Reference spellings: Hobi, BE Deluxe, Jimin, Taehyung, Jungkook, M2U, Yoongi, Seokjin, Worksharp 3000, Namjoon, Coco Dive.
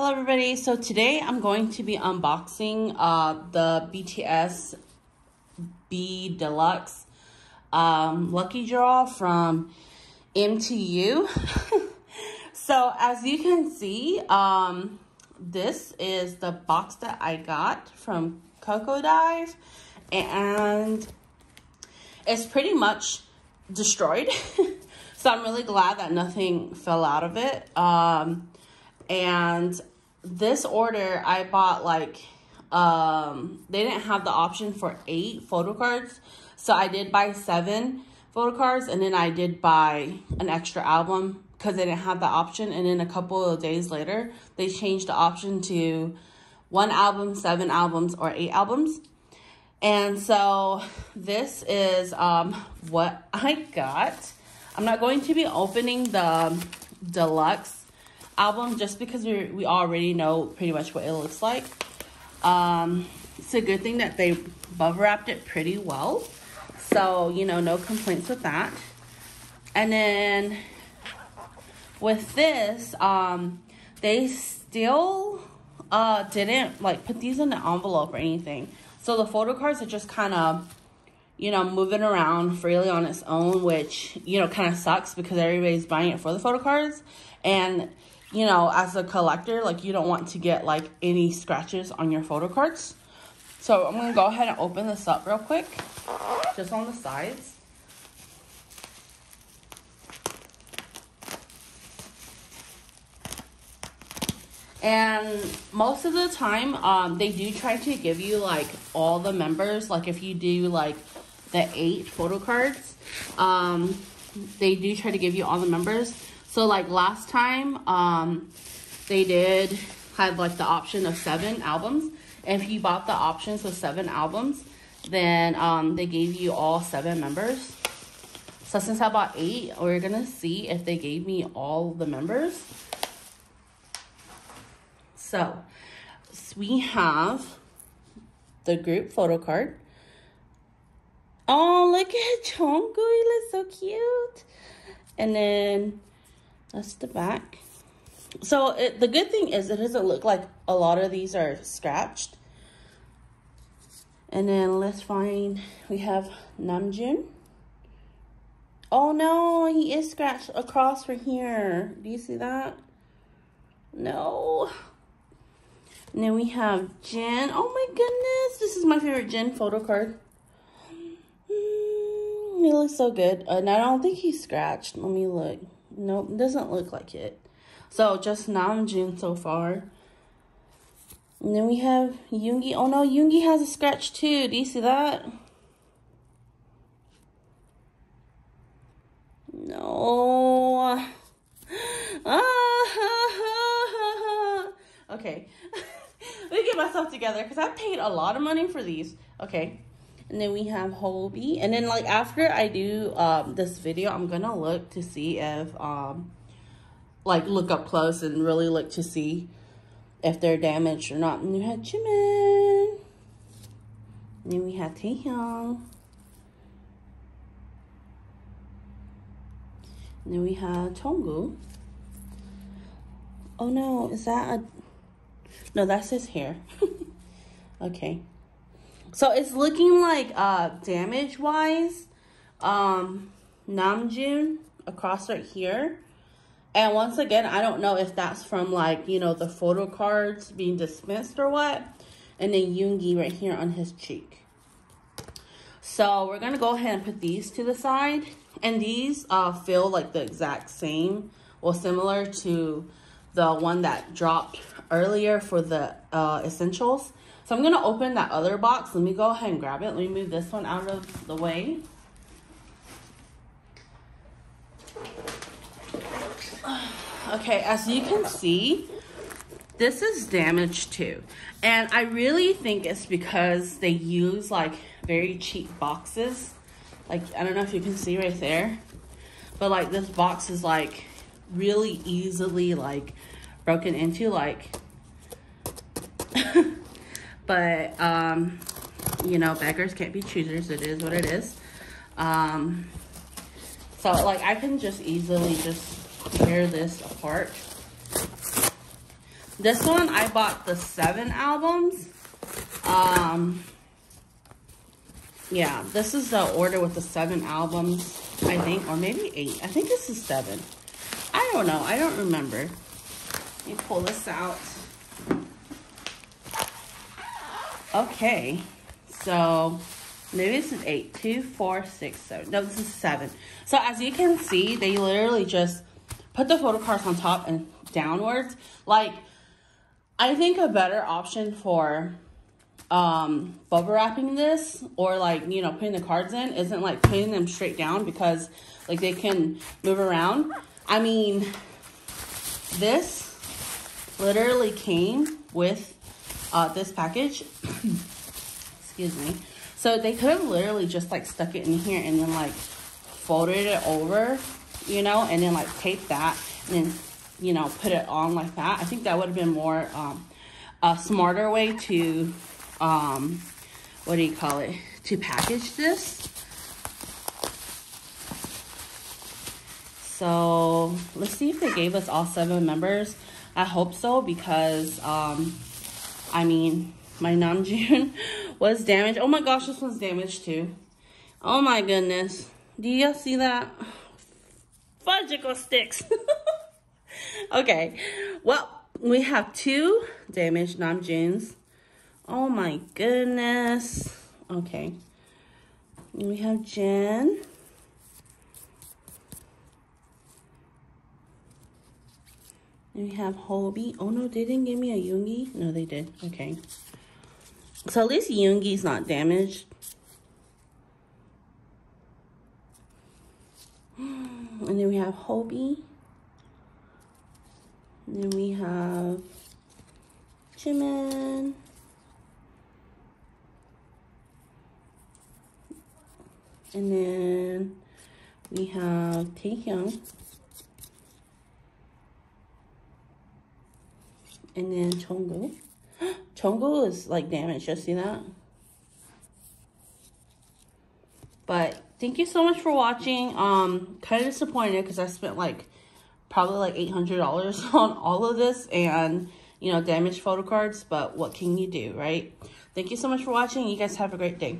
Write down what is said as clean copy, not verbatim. Hello everybody, so today I'm going to be unboxing the BTS BE Deluxe Lucky Draw from M2U. So as you can see, this is the box that I got from Coco Dive, and it's pretty much destroyed. So I'm really glad that nothing fell out of it. And this order I bought, like, they didn't have the option for 8 photo cards. So I did buy 7 photo cards, and then I did buy an extra album because they didn't have the option. And then a couple of days later, they changed the option to 1 album, 7 albums, or 8 albums. And so this is what I got. I'm not going to be opening the deluxe album just because we already know pretty much what it looks like. It's a good thing that they bubble wrapped it pretty well, so you know, no complaints with that. And then with this, they still didn't like put these in the envelope or anything, so the photo cards are just kind of, you know, moving around freely on its own, which, you know, kind of sucks because everybody's buying it for the photo cards. And you know, as a collector, like, you don't want to get like any scratches on your photo cards. So I'm gonna go ahead and open this up real quick, just on the sides. And most of the time, they do try to give you like all the members. Like if you do like the 8 photo cards, they do try to give you all the members. So like last time, they did have like the option of 7 albums. And if you bought the options of 7 albums, then they gave you all 7 members. So since I bought 8, we're gonna see if they gave me all the members. So we have the group photo card. Oh, look at Jungkook, he looks so cute. And then that's the back. So the good thing is it doesn't look like a lot of these are scratched. And then let's find, we have Namjoon. Oh no, he is scratched across from here. Do you see that? No. And then we have Jin. Oh my goodness, this is my favorite Jin photo card. He looks so good. And I don't think he's scratched. Let me look. Nope, doesn't look like it. So just Namjoon so far. And then we have Yoongi. Oh no, Yoongi has a scratch too. Do you see that? No. Okay. Let me get myself together because I paid a lot of money for these. Okay. And then we have Holby. And then like after I do this video, I'm gonna look to see if like look up close and really look to see if they're damaged or not. And we had Jimin. And then we had Taehyung. And then we had Jungkook. Oh no, is that a... No, that's his hair. Okay. So it's looking like damage wise, Namjoon across right here. And once again, I don't know if that's from like, you know, the photo cards being dismissed or what. And then Yoongi right here on his cheek. So we're gonna go ahead and put these to the side. And these feel like the exact same or similar to the one that dropped earlier for the essentials. So I'm gonna open that other box. Let me go ahead and grab it. Let me move this one out of the way. Okay, as you can see, this is damaged too. And I really think it's because they use like very cheap boxes. Like, I don't know if you can see right there, but like this box is like really easily like broken into, like, but, you know, beggars can't be choosers. It is what it is. So, like, I can just easily just tear this apart. This one, I bought the 7 albums. Yeah, this is the order with the 7 albums, I think, or maybe 8. I think this is 7. I don't know. I don't remember. Let me pull this out. Okay, so maybe this is 8. 2, 4, 6, 7. No, this is 7. So as you can see, they literally just put the photo cards on top and downwards. Like, I think a better option for bubble wrapping this, or like, you know, putting the cards in, isn't like putting them straight down, because like they can move around. I mean, this literally came with this package. Excuse me. So they could have literally just like stuck it in here and then like folded it over, you know, and then like tape that and then, you know, put it on like that. I think that would have been more a smarter way to what do you call it, to package this. So let's see if they gave us all 7 members. I hope so, because I mean, my Namjoon was damaged. Oh my gosh, this one's damaged too. Oh my goodness, do y'all see that? Fudgicle sticks. Okay, well, we have 2 damaged Namjoons. Oh my goodness. Okay. We have Jin. And we have Hobi. Oh no, they didn't give me a Yoongi. No, they did. Okay. So at least Yoongi's not damaged. And then we have Hobi. And then we have Jimin. And then we have Taehyung. And then Jungkook. Jungkook is like damaged. You see that? But thank you so much for watching. Kind of disappointed because I spent like probably like $800 on all of this and, you know, damaged photo cards. But what can you do, right? Thank you so much for watching. You guys have a great day.